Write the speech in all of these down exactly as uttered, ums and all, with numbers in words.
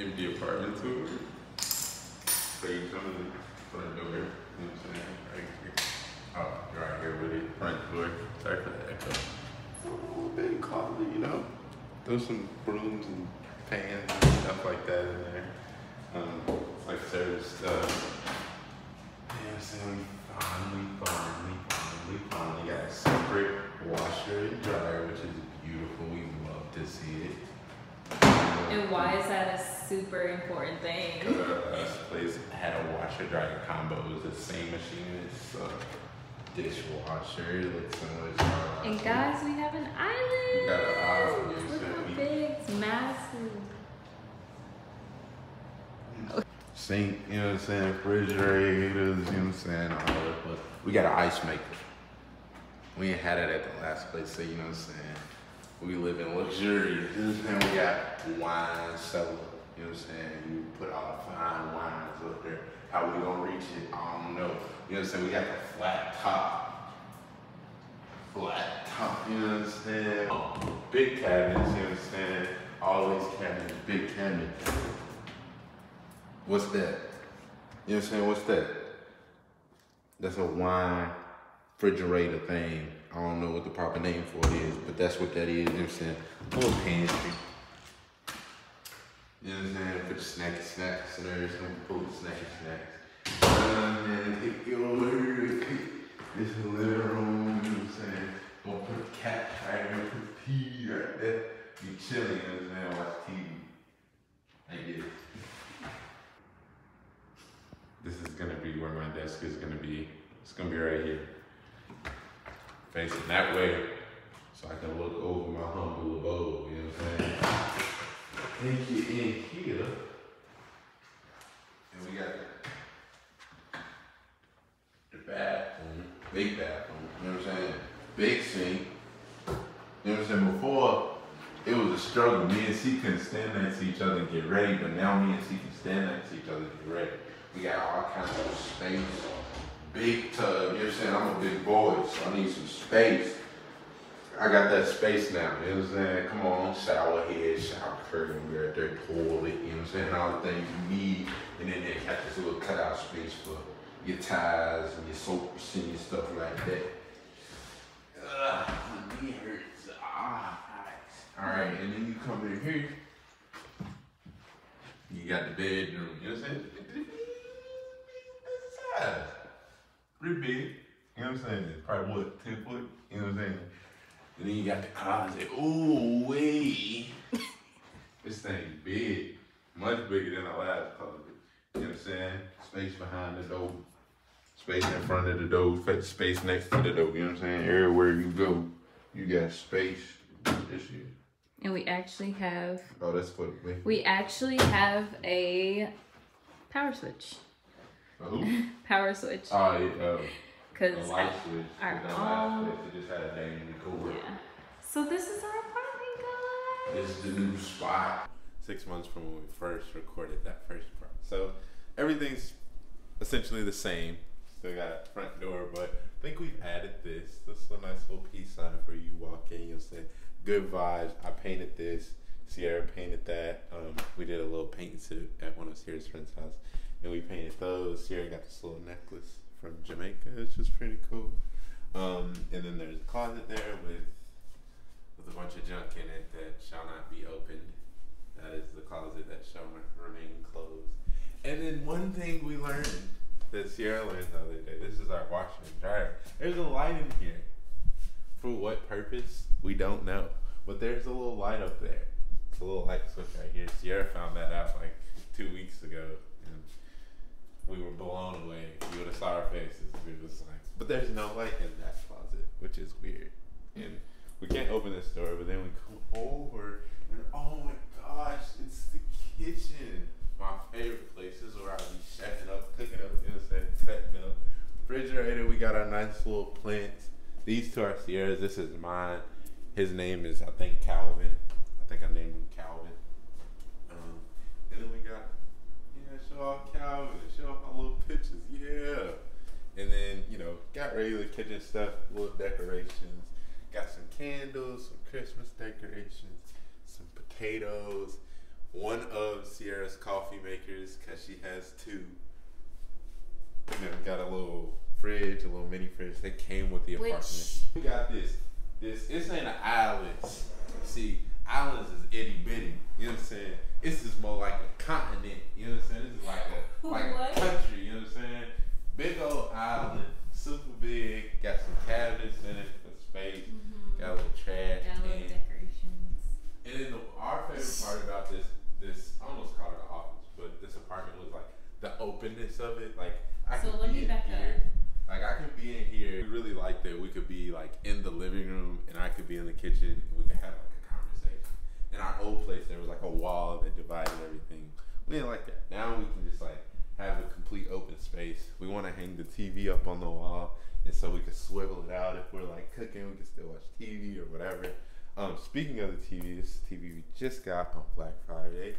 empty apartment tour. So you come in the front door, you know what I'm saying? Right here. Oh, you're right here with it. Front door. Sorry for the echo. It's a little bit costly, you know? There's some brooms and pans and stuff like that in there. Um, like there's, uh, yes, and we finally, finally, finally, finally got a separate washer and dryer, which is beautiful. We love to see it. And why is that a super important thing? Because our last place had a washer dryer combo. It was the same machine as uh, dishwasher. It looks so much harder. And guys, we have an island. We got an island. Look how big. It's massive. Sink, you know what I'm saying, refrigerators, you know what I'm saying, all that. But we got an ice maker. We ain't had it at the last place, so you know what I'm saying. We live in luxury. You know what I'm saying? We got wine cellar. You know what I'm saying? You put all the fine wines up there. How we gonna reach it? I don't know. You know what I'm saying? We got the flat top. Flat top, you know what I'm saying? Oh, big cabinets, you know what I'm saying? All these cabinets, big cabinets. What's that? You know what I'm saying? What's that? That's a wine refrigerator thing. I don't know what the proper name for it is, but that's what that is. You know what I'm saying? A little pantry. You know what I'm saying? Put your snacky snacks in there. Pull the snacky snacks. Uh, man, take your This is a little room. You know what I'm saying? Gonna put a cat right there. Put a pee right there. Be chilling. You know what I'm saying? Watch T V. Like this. This is gonna be where my desk is gonna be. It's gonna be right here. Facing that way, so I can look over my humble abode, you know what I'm saying? Thank you in here. And we got the bathroom, big bathroom, you know what I'm saying? Big sink. You know what I'm saying? Before, it was a struggle. Me and C couldn't stand next to each other and get ready, but now me and C can stand next to each other and get ready. We got all kinds of space. Big tub, you know what I'm saying? I'm a big boy, so I need some space. I got that space now, you know what I'm saying? Come on, shower head, shower curtain, we got their toilet, you know what I'm saying? All the things you need, and then they got this little cutout space for your ties and your soaps and your stuff like that. Ugh, my knee hurts. Ah, nice. All right, and then you come in here, you got the bedroom, you know what I'm saying? Pretty big, you know what I'm saying? It's probably what, ten foot, you know what I'm saying? And then you got the closet. Ooh, wait. This thing big, much bigger than our last closet. You know what I'm saying? Space behind the door, space in front of the door, space next to the door, you know what I'm saying? Everywhere you go, you got space. This shit. And we actually have. Oh, that's what we. We actually have a power switch. Who? Power switch. Oh, yeah. Uh, Cause a light switch. Our own. Light switch. It just had a name in the core. Yeah. So this is our apartment, guys. This is the new spot. Six months from when we first recorded that first part. So everything's essentially the same. Still got a front door, but I think we've added this. This is a nice little peace sign for you walk in. You'll say, good vibes. I painted this. Cierra painted that. Um, we did a little paint suit at one of Sierra's friend's house. And we painted those. Sierra got this little necklace from Jamaica. It's just pretty cool. Um, and then there's a closet there with with a bunch of junk in it that shall not be opened. That is the closet that shall remain closed. And then one thing we learned that Sierra learned the other day. This is our washer and dryer. There's a light in here. For what purpose? We don't know. But there's a little light up there. It's a little light switch right here. Sierra found that out like two weeks ago. And we were blown away. We would have saw our faces. We were just like, but there's no light in that closet, which is weird. And we can't open this door, but then we come over and oh my gosh, it's the kitchen. My favorite place. This is where I be chefing up, cooking up, you know what I'm saying, setting up. Refrigerator, we got our nice little plants. These two are Sierra's. This is mine. His name is, I think, Calvin. I think I named him Calvin. Um, and then we got show off Calvin, show off my little pictures, yeah. And then, you know, got regular kitchen stuff, little decorations. Got some candles, some Christmas decorations, some potatoes, one of Cierra's coffee makers because she has two. And then we got a little fridge, a little mini fridge that came with the apartment. Which, we got this. This this ain't an island. See, islands is itty bitty. You know what I'm saying? This is more like a continent. You know what I'm saying? This is like a like what? a country. You know what I'm saying? Big old island, super big. Got some cabinets in it for space. Mm-hmm. Got a little trash. Got a little decorations. And then the, our favorite part about this this I almost called it an office, but this apartment was like the openness of it. Like I so let me back up. Like I could be in here. We really liked that we could be like in the living room and I could be in the kitchen and we could have like a conversation. In our old place there was like a wall that divided everything. We didn't like that. Now we can just like have a complete open space. We want to hang the T V up on the wall and so we can swivel it out. If we're like cooking, we can still watch T V or whatever. Um, speaking of the T V, this is the T V we just got on Black Friday.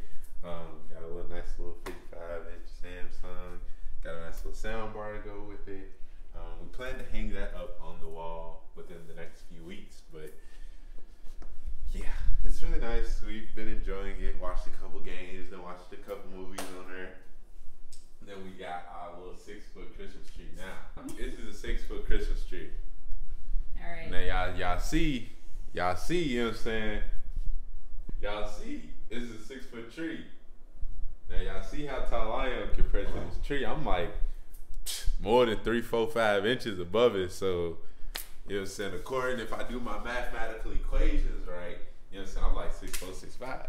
Um, got a little nice little fifty-five inch Samsung. Got a nice little sound bar to go with it. Um, we plan to hang that up on the wall within the next few weeks, but yeah, it's really nice. We've been enjoying it. Watched a couple games, then watched a couple movies on there. Then we got our little six-foot Christmas tree now. This is a six-foot Christmas tree. All right. Now y'all, y'all see, y'all see. You know what I'm saying? Y'all see, this is a six-foot tree. Now y'all see how tall I am compared to this tree. I'm like more than three, four, five inches above it. So, you know what I'm saying? According, if I do my mathematical equations right, you know what I'm saying? I'm like six, four, six, five.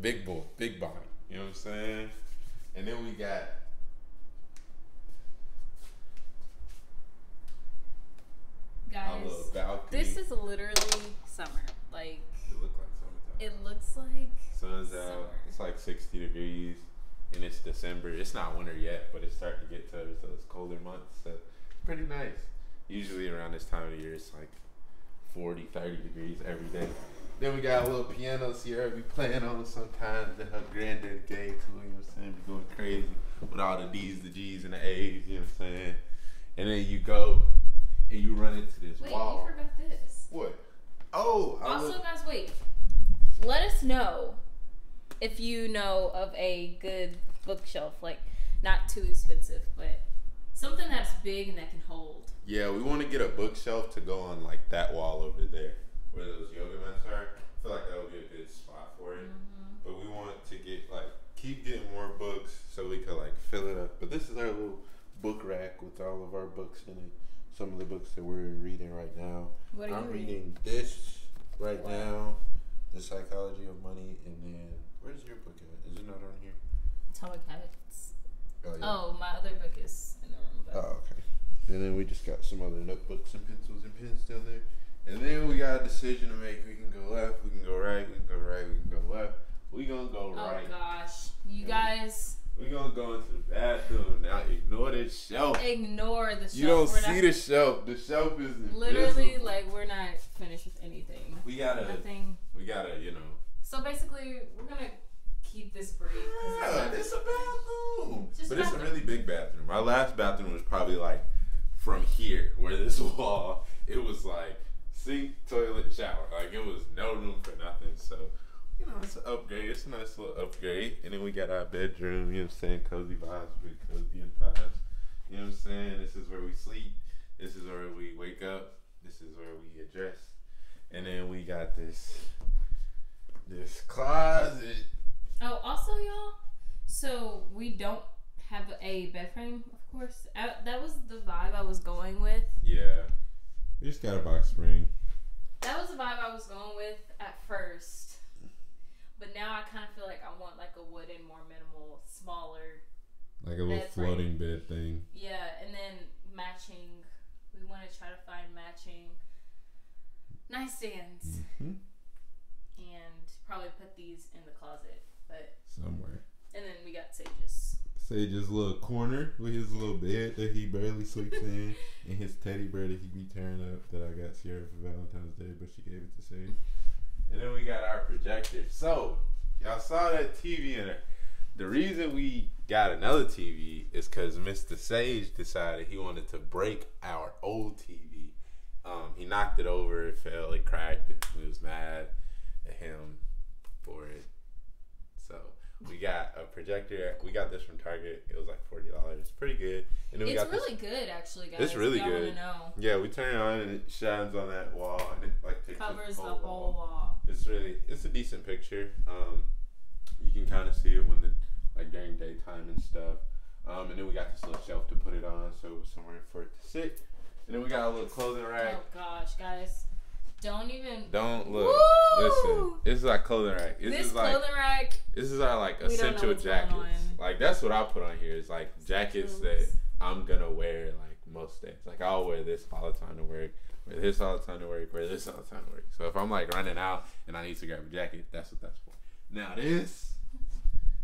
Big boy, big body. You know what I'm saying? And then we got guys. Our little balcony. This is literally summer. Like it looks like summertime. It looks like sun's summer. out. It's like sixty degrees. And it's December. It's not winter yet, but it's starting to get to those colder months. So pretty nice. Usually around this time of the year, it's like forty, thirty degrees every day. Then we got a little piano Sierra be playing on sometimes. That her granddad gave to, you know what I'm saying? Be going crazy with all the D's, the G's, and the A's, you know what I'm saying? And then you go and you run into this wait, wall. Wait, you forgot this. What? Oh. Also, guys, wait. Let us know if you know of a good bookshelf, like not too expensive, but something that's big and that can hold. Yeah, we want to get a bookshelf to go on like that wall over there where those yoga mats are. I feel like that would be a good spot for it. Mm-hmm. But we want to get like keep getting more books so we could like fill it up. But this is our little book rack with all of our books in it. Some of the books that we're reading right now. What are I'm you reading? reading this right wow. now, The Psychology of Money, and then where's your book at? Is it not on here? Atomic Habits. Oh, yeah. Oh, my other book is in the room. But. Oh, okay. And then we just got some other notebooks and pencils and pens down there. And then we got a decision to make. We can go left, we can go right, we can go right, we can go left. We gonna go oh, right. Oh gosh, you and guys. We gonna go into the bathroom now. Ignore this shelf. Ignore the shelf. You don't we're see not, the shelf. The shelf is literally invisible. Like we're not finished with anything. We gotta. Nothing. We gotta, you know. So basically, we're gonna keep this brief. Yeah, it's a bathroom, just but bathroom. It's a really big bathroom. Our last bathroom was probably like from here, where this wall. It was like sink, toilet, shower. Like it was no room for nothing. So you know, it's an upgrade. It's a nice little upgrade. And then we got our bedroom. You know what I'm saying? Cozy vibes, pretty cozy and vibes. You know what I'm saying? This is where we sleep. This is where we wake up. This is where we address. And then we got this. This closet. Oh, also, y'all. So we don't have a bed frame, of course. I, that was the vibe I was going with. Yeah, we just got a box spring. That was the vibe I was going with at first, but now I kind of feel like I want like a wooden, more minimal, smaller, like a little floating bed thing. Yeah, and then matching. We want to try to find matching nightstands. Mm-hmm. And probably put these in the closet, but somewhere. And then we got Sage's. Sage's little corner with his little bed that he barely sleeps in, and his teddy bear that he be tearing up that I got Sierra for Valentine's Day, but she gave it to Sage. And then we got our projector. So y'all saw that T V in there. The reason we got another T V is because Mister Sage decided he wanted to break our old T V. Um, he knocked it over, it fell, it cracked, it was mad at him for it. We got a projector. We got this from Target. It was like forty dollars. It's pretty good. And then we it's got really this. good, actually, guys. It's really good. Know. Yeah, we turn it on and it shines on that wall and it like takes covers the whole, the whole wall. wall. It's really it's a decent picture. Um, you can kind of see it when the like during daytime and stuff. Um, and then we got this little shelf to put it on, so it was somewhere for it to sit. And then we got a little clothing rack. Oh gosh, guys. Don't even. Don't look. Woo! Listen, this is our clothing rack. This, this is like, clothing rack. This is our like essential jackets. Like that's what I put on here. It's like jackets that I'm gonna wear like most days. Like I'll wear this all the time to work. Wear this all the time to work. Wear this all the time to work. So if I'm like running out and I need to grab a jacket, that's what that's for. Now this,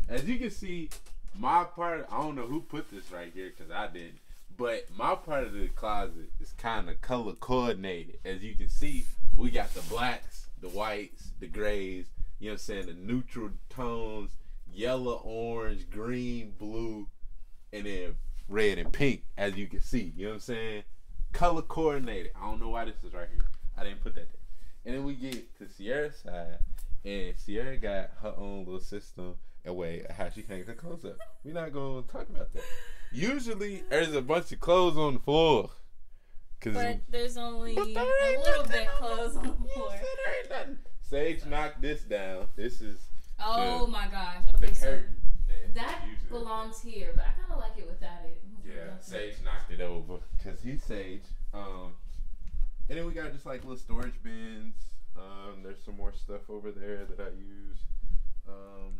as you can see, my part. I don't know who put this right here because I didn't. But my part of the closet is kind of color coordinated, as you can see. We got the blacks, the whites, the grays, you know what I'm saying, the neutral tones, yellow, orange, green, blue, and then red and pink, as you can see, you know what I'm saying? Color coordinated. I don't know why this is right here. I didn't put that there. And then we get to Sierra's side, and Sierra got her own little system and way of how she hangs her clothes up. We're not going to talk about that. Usually, there's a bunch of clothes on the floor. But there's only but there a little bit clothes on the floor. Sage knocked this down. This is oh the, my gosh. Okay, so that belongs here, but I kind of like it without it. Yeah, Sage knocked it over because he's Sage. Um, and then we got just like little storage bins. Um, there's some more stuff over there that I use. Um,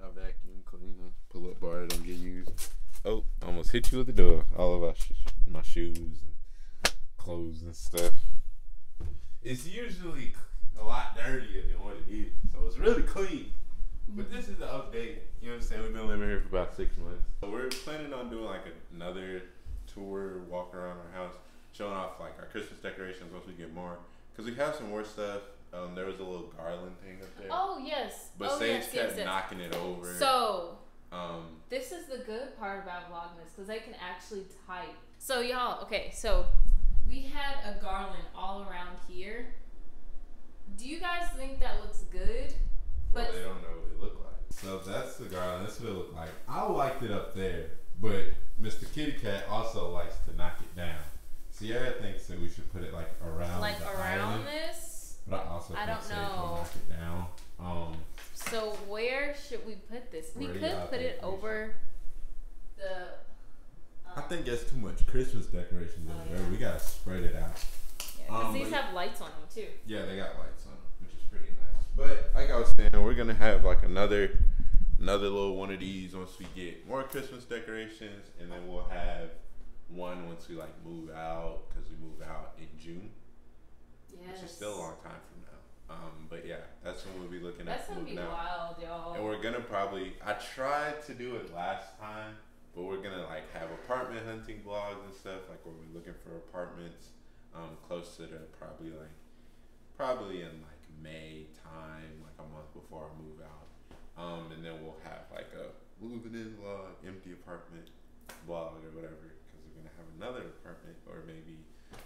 a vacuum cleaner, pull-up bar that don't get used. Oh, almost hit you with the door. All of our sh my shoes. Clothes and stuff. It's usually a lot dirtier than what it is, so it's really clean. But this is the update. You know what I'm saying? We've been living here for about six months. So we're planning on doing like another tour, walk around our house, showing off like our Christmas decorations once we get more, because we have some more stuff. Um, there was a little garland thing up there. Oh yes. But oh, Sage yes, kept yes, knocking yes. it over. So. Um, this is the good part about Vlogmas, because they can actually type. So y'all, okay, so. We had a garland all around here. Do you guys think that looks good? Well, but they don't know what it looked like. So if that's the garland, that's what it looked like. I liked it up there, but Mister Kitty Cat also likes to knock it down. Sierra thinks that we should put it like around Like the around island, this? But I also I don't know. Knock it down. Um, so where should we put this? We could put it over the... I think that's too much Christmas decorations over oh, yeah. there. We gotta spread it out. Yeah, because um, these have lights on them too. Yeah, they got lights on them, which is pretty nice. But like I was saying, we're gonna have like another, another little one of these once we get more Christmas decorations, and then we'll have one once we like move out, because we move out in June, yes. which is still a long time from now. Um, but yeah, that's when we'll be looking that's at. That's gonna be wild, y'all. And we're gonna probably. I tried to do it last time. But we're gonna like have apartment hunting vlogs and stuff, like where we're looking for apartments, um, closer to probably like, probably in like May time, like a month before I move out. Um, and then we'll have like a moving in vlog, empty apartment vlog or whatever, because we're gonna have another apartment or maybe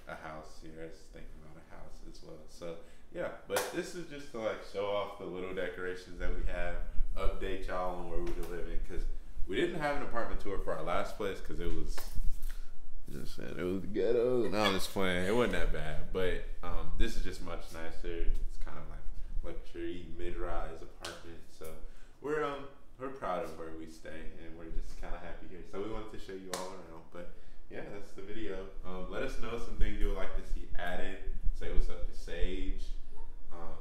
a house here. I was thinking about a house as well. So yeah, but this is just to like show off the little decorations that we have, update y'all on where we're living, because. We didn't have an apartment tour for our last place because it was, you know what I'm saying, it was the ghetto. No, I'm just playing. It wasn't that bad. But um, this is just much nicer. It's kind of like luxury mid-rise apartment. So we're um we're proud of where we stay and we're just kind of happy here. So we wanted to show you all around. But yeah, that's the video. Um, let us know some things you would like to see added. Say what's up to Sage. Um,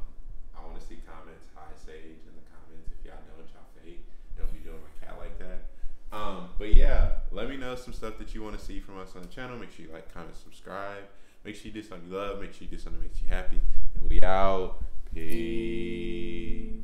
I want to see comments. Hi Sage in the comments if y'all know what y'all fake. Don't be doing my cat like that. Um, but yeah, let me know some stuff that you want to see from us on the channel. Make sure you like, comment, subscribe. Make sure you do something you love. Make sure you do something that makes you happy. And we out. Peace.